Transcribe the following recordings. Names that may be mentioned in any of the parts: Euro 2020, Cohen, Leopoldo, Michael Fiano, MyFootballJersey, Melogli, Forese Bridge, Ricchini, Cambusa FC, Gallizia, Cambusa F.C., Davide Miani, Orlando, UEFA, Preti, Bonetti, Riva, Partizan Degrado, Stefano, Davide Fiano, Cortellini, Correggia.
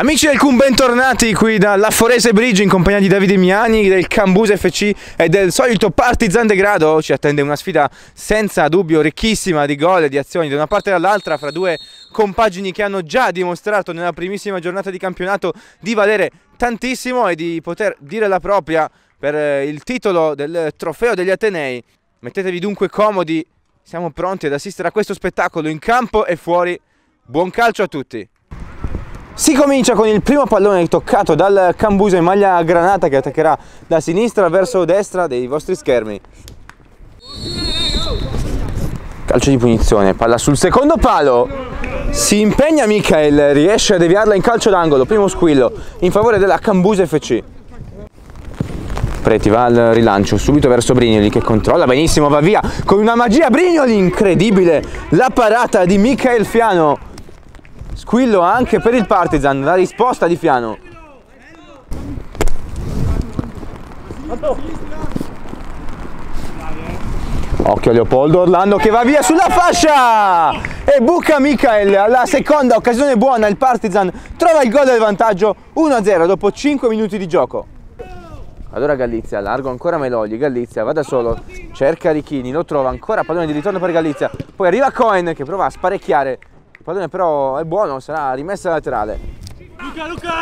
Amici del CUM, bentornati qui dalla Forese Bridge in compagnia di Davide Miani, del Cambusa FC e del solito Partizan Degrado. Ci attende una sfida senza dubbio ricchissima di gol e di azioni da una parte e dall'altra, fra due compagini che hanno già dimostrato nella primissima giornata di campionato di valere tantissimo e di poter dire la propria per il titolo del trofeo degli Atenei. Mettetevi dunque comodi, siamo pronti ad assistere a questo spettacolo in campo e fuori. Buon calcio a tutti! Si comincia con il primo pallone toccato dal Cambusa in maglia granata, che attaccherà da sinistra verso destra dei vostri schermi. Calcio di punizione, palla sul secondo palo. Si impegna Michael, riesce a deviarla in calcio d'angolo, primo squillo in favore della Cambusa FC. Preti va al rilancio subito verso Brignoli, che controlla benissimo, va via con una magia. Brignoli, incredibile la parata di Michael Fiano. Squillo anche per il Partizan, la risposta di Fiano. Occhio a Leopoldo, Orlando che va via sulla fascia e buca Michael. Alla seconda occasione buona il Partizan trova il gol del vantaggio 1-0 dopo 5 minuti di gioco. Allora Gallizia, largo ancora Melogli, Gallizia va da solo, cerca Ricchini, lo trova ancora, pallone di ritorno per Gallizia, poi arriva Cohen che prova a sparecchiare. Il pallone però è buono, sarà rimessa laterale.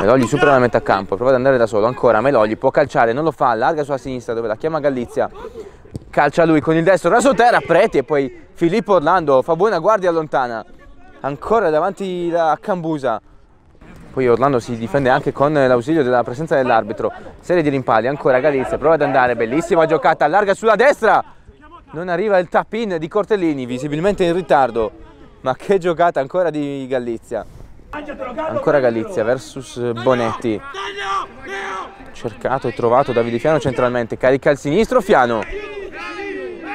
Melogli supera la metà campo, prova ad andare da solo, ancora Melogli può calciare, non lo fa, allarga sulla sinistra dove la chiama Gallizia. Calcia lui con il destro, raso terra, Preti e poi Filippo Orlando fa buona guardia lontana. Ancora davanti la Cambusa. Poi Orlando si difende anche con l'ausilio della presenza dell'arbitro. Serie di rimpalli, ancora Gallizia, prova ad andare, bellissima giocata, allarga sulla destra. Non arriva il tap-in di Cortellini, visibilmente in ritardo. Ma che giocata ancora di Gallizia. Ancora Gallizia versus Bonetti. Cercato e trovato Davide Fiano centralmente. Carica il sinistro Fiano.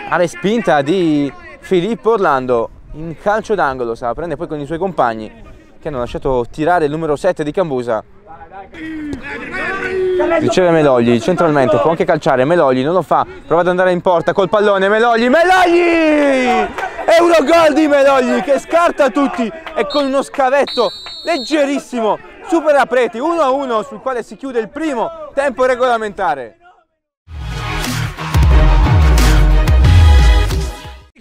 A respinta di Filippo Orlando. In calcio d'angolo se la prende poi con i suoi compagni, che hanno lasciato tirare il numero 7 di Cambusa. Riceve Melogli centralmente, può anche calciare. Melogli non lo fa, prova ad andare in porta col pallone. Melogli, Melogli! Eurogol di Melogli che scarta tutti e con uno scavetto leggerissimo supera Preti, 1-1 sul quale si chiude il primo tempo regolamentare.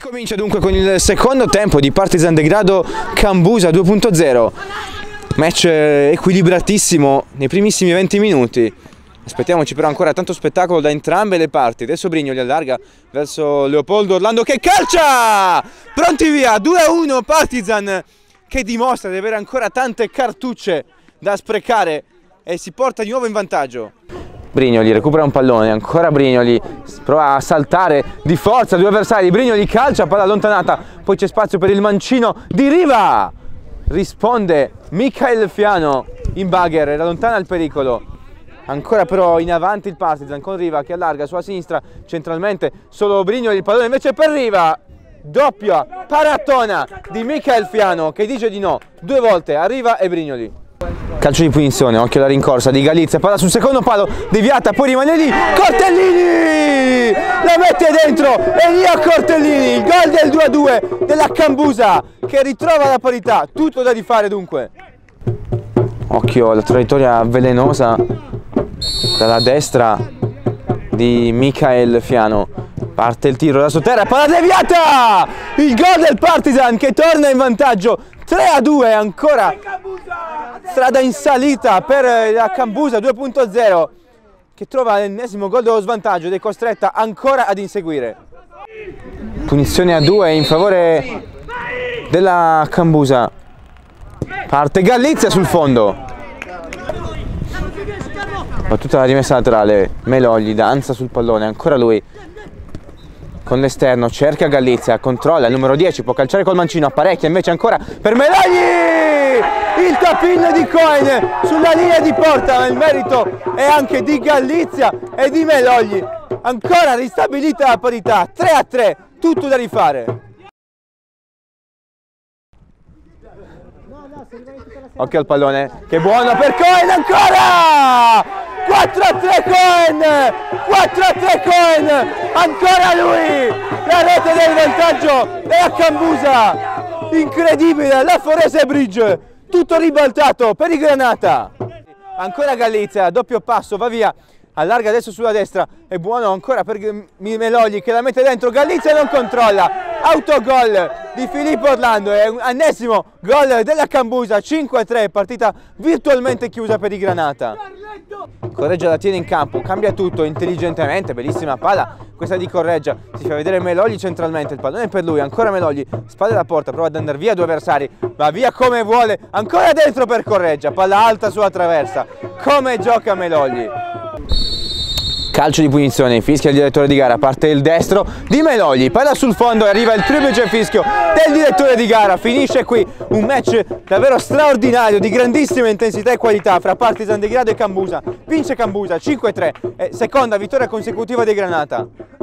Comincia dunque con il secondo tempo di Partizan Degrado Cambusa 2.0. Match equilibratissimo nei primissimi 20 minuti. Aspettiamoci però ancora tanto spettacolo da entrambe le parti. Adesso Brignoli allarga verso Leopoldo Orlando che calcia! Pronti via, 2-1 Partizan che dimostra di avere ancora tante cartucce da sprecare e si porta di nuovo in vantaggio. Brignoli recupera un pallone, ancora Brignoli prova a saltare di forza due avversari. Brignoli calcia, palla allontanata, poi c'è spazio per il mancino di Riva. Risponde Michael Fiano in bugger e allontana il pericolo. Ancora però in avanti il Partizan con Riva che allarga sulla sinistra centralmente, solo Brignoli, il pallone invece per Riva. Doppia paratona di Michael Fiano che dice di no due volte a Riva e Brignoli. Calcio di punizione, occhio alla rincorsa di Gallizia, palla sul secondo palo, deviata, poi rimane lì Cortellini, la mette dentro e via Cortellini, il gol del 2-2 della Cambusa che ritrova la parità. Tutto da rifare dunque. Occhio alla traiettoria velenosa dalla destra di Michael Fiano, parte il tiro da sotterra, palla deviata, il gol del Partizan che torna in vantaggio 3-2. Ancora strada in salita per la Cambusa 2.0 che trova l'ennesimo gol dello svantaggio ed è costretta ancora ad inseguire. Punizione a 2 in favore della Cambusa, parte Gallizia sul fondo. Battuta la rimessa laterale, Melogli danza sul pallone, ancora lui con l'esterno, cerca Gallizia, controlla il numero 10, può calciare col mancino, apparecchia invece ancora per Melogli! Il tap-in di Cohen sulla linea di porta, ma il merito è anche di Gallizia e di Melogli. Ancora ristabilita la parità, 3-3, tutto da rifare. Occhio al pallone, che buono per Cohen ancora! 4-3 Cohen, 4-3 Cohen, ancora lui, la rete del vantaggio è a Cambusa, incredibile, la Forese Bridge tutto ribaltato per il Granata, ancora Gallizia, doppio passo, va via, allarga adesso sulla destra, è buono ancora per Melogli che la mette dentro, Gallizia non controlla, autogol di Filippo Orlando, è un ennesimo gol della Cambusa, 5-3, partita virtualmente chiusa per il Granata. Correggia la tiene in campo, cambia tutto intelligentemente, bellissima palla questa di Correggia, si fa vedere Melogli centralmente, il pallone è per lui, ancora Melogli, spalla alla porta, prova ad andare via due avversari, va via come vuole, ancora dentro per Correggia, palla alta sulla traversa, come gioca Melogli. Calcio di punizione, fischia il direttore di gara, parte il destro di Melogli, palla sul fondo e arriva il triplice fischio del direttore di gara, finisce qui un match davvero straordinario di grandissima intensità e qualità fra Partizan Degrado e Cambusa, vince Cambusa 5-3, seconda vittoria consecutiva dei Granata.